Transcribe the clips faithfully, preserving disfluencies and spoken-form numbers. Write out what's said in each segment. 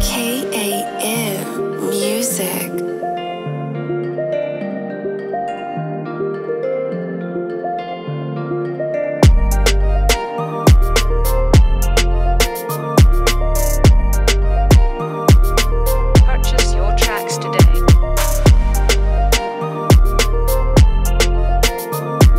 K A M Music. Purchase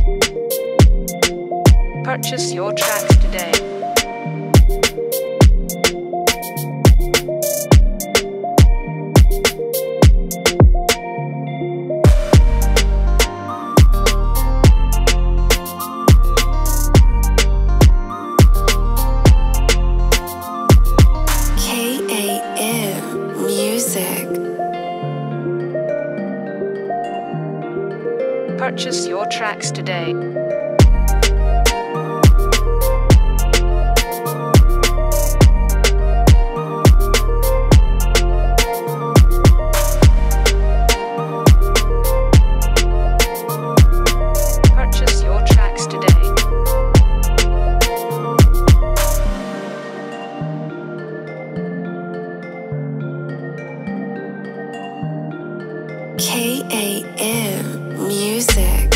your tracks today. K A M Music. Purchase your tracks today. K A M Music.